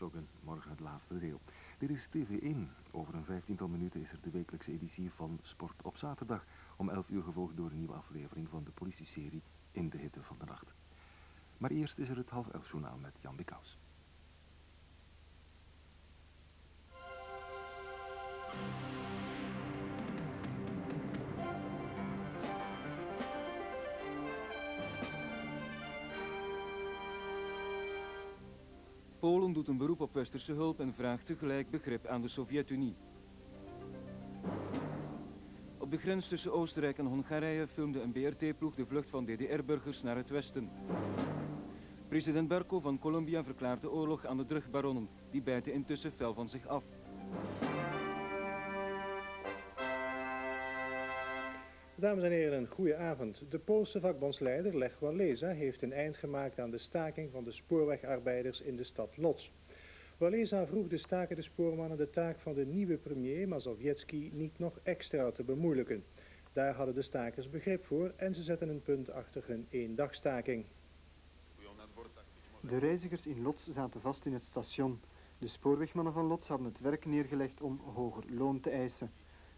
Volksvloggen, morgen het laatste deel. Dit is TV1. Over een 15-tal minuten is er de wekelijkse editie van Sport op zaterdag. Om 11 uur gevolgd door een nieuwe aflevering van de politie-serie In de hitte van de nacht. Maar eerst is er het 10:30 journaal met Jan Becaus. Polen doet een beroep op westerse hulp en vraagt tegelijk begrip aan de Sovjet-Unie. Op de grens tussen Oostenrijk en Hongarije filmde een BRT-ploeg de vlucht van DDR-burgers naar het westen. President Barco van Colombia verklaart de oorlog aan de drugbaronnen. Die bijten intussen fel van zich af. Dames en heren, goedenavond. De Poolse vakbondsleider Lech Walesa heeft een eind gemaakt aan de staking van de spoorwegarbeiders in de stad Lodz. Walesa vroeg de stakende spoormannen de taak van de nieuwe premier Mazowiecki niet nog extra te bemoeilijken. Daar hadden de stakers begrip voor en ze zetten een punt achter hun eendagstaking. De reizigers in Lodz zaten vast in het station. De spoorwegmannen van Lodz hadden het werk neergelegd om hoger loon te eisen.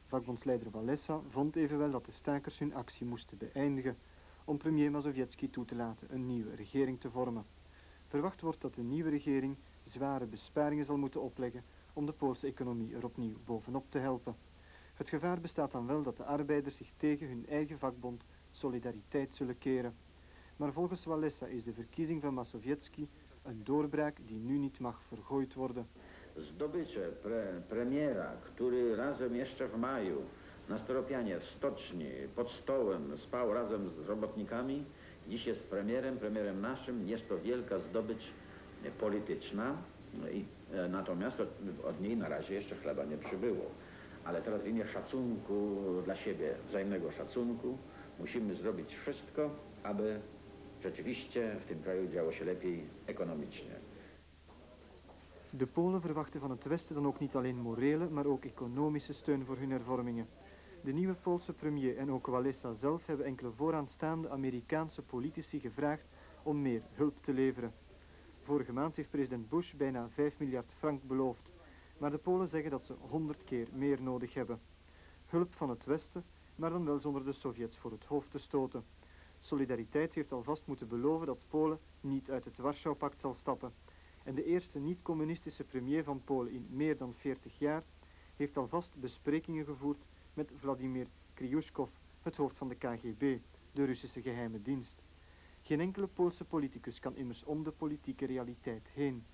Vakbondsleider Walesa vond evenwel dat de stakers hun actie moesten beëindigen om premier Mazowiecki toe te laten een nieuwe regering te vormen. Verwacht wordt dat de nieuwe regering zware besparingen zal moeten opleggen om de Poolse economie er opnieuw bovenop te helpen. Het gevaar bestaat dan wel dat de arbeiders zich tegen hun eigen vakbond Solidariteit zullen keren. Maar volgens Walesa is de verkiezing van Mazowiecki een doorbraak die nu niet mag vergooid worden. Zdobycze premiera, który razem jeszcze w maju na Staropianie w stoczni pod stołem spał razem z robotnikami, dziś jest premierem naszym, jest to wielka zdobycz polityczna, natomiast od niej na razie jeszcze chleba nie przybyło. Ale teraz w imię szacunku dla siebie, wzajemnego szacunku, musimy zrobić wszystko, aby rzeczywiście w tym kraju działo się lepiej ekonomicznie. De Polen verwachten van het Westen dan ook niet alleen morele, maar ook economische steun voor hun hervormingen. De nieuwe Poolse premier en ook Walesa zelf hebben enkele vooraanstaande Amerikaanse politici gevraagd om meer hulp te leveren. Vorige maand heeft president Bush bijna 5 miljard frank beloofd, maar de Polen zeggen dat ze 100 keer meer nodig hebben. Hulp van het Westen, maar dan wel zonder de Sovjets voor het hoofd te stoten. Solidariteit heeft alvast moeten beloven dat Polen niet uit het Warschau-pact zal stappen. En de eerste niet-communistische premier van Polen in meer dan 40 jaar heeft alvast besprekingen gevoerd met Vladimir Kryuchkov, het hoofd van de KGB, de Russische geheime dienst. Geen enkele Poolse politicus kan immers om de politieke realiteit heen.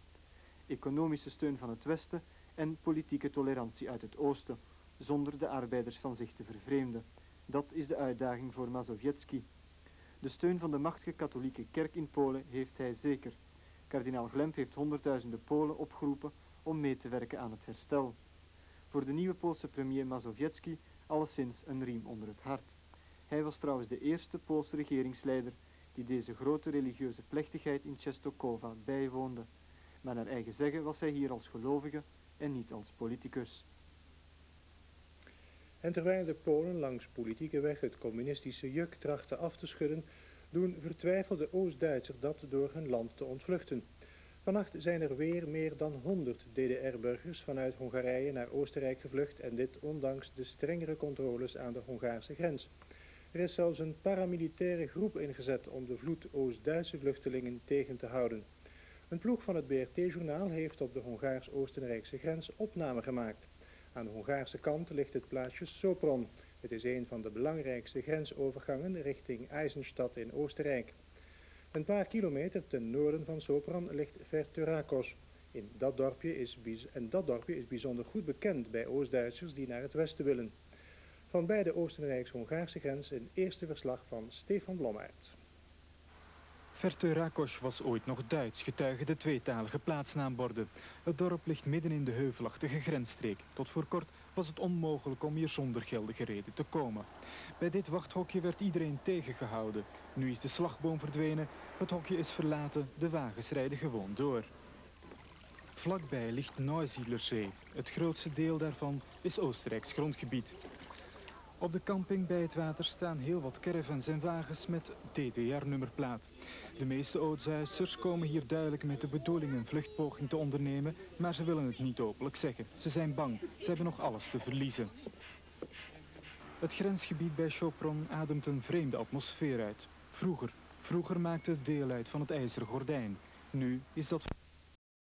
Economische steun van het Westen en politieke tolerantie uit het Oosten, zonder de arbeiders van zich te vervreemden. Dat is de uitdaging voor Mazowiecki. De steun van de machtige katholieke kerk in Polen heeft hij zeker. Kardinaal Glemp heeft honderdduizenden Polen opgeroepen om mee te werken aan het herstel. Voor de nieuwe Poolse premier Mazowiecki alleszins een riem onder het hart. Hij was trouwens de eerste Poolse regeringsleider die deze grote religieuze plechtigheid in Częstochowa bijwoonde. Maar naar eigen zeggen was hij hier als gelovige en niet als politicus. En terwijl de Polen langs politieke weg het communistische juk trachten af te schudden, doen vertwijfelde Oost-Duitsers dat door hun land te ontvluchten. Vannacht zijn er weer meer dan 100 DDR-burgers vanuit Hongarije naar Oostenrijk gevlucht en dit ondanks de strengere controles aan de Hongaarse grens. Er is zelfs een paramilitaire groep ingezet om de vloed Oost-Duitse vluchtelingen tegen te houden. Een ploeg van het BRT-journaal heeft op de Hongaars-Oostenrijkse grens opname gemaakt. Aan de Hongaarse kant ligt het plaatsje Sopron. Het is een van de belangrijkste grensovergangen richting Eisenstadt in Oostenrijk. Een paar kilometer ten noorden van Sopron ligt Fertörakos. Dat dorpje is bijzonder goed bekend bij Oost-Duitsers die naar het westen willen. Van bij de Oostenrijks-Hongaarse grens een eerste verslag van Stefan Blommaert. Fertörakos was ooit nog Duits, getuige de tweetalige plaatsnaamborden. Het dorp ligt midden in de heuvelachtige grensstreek. Tot voor kort was het onmogelijk om hier zonder geldige reden te komen. Bij dit wachthokje werd iedereen tegengehouden. Nu is de slagboom verdwenen, het hokje is verlaten, de wagens rijden gewoon door. Vlakbij ligt Neusiedlerzee. Het grootste deel daarvan is Oostenrijks grondgebied. Op de camping bij het water staan heel wat caravans en wagens met DDR-nummerplaat. De meeste Oostduitsers komen hier duidelijk met de bedoeling een vluchtpoging te ondernemen, maar ze willen het niet openlijk zeggen. Ze zijn bang, ze hebben nog alles te verliezen. Het grensgebied bij Sopron ademt een vreemde atmosfeer uit. Vroeger maakte het deel uit van het IJzeren Gordijn. Nu is dat...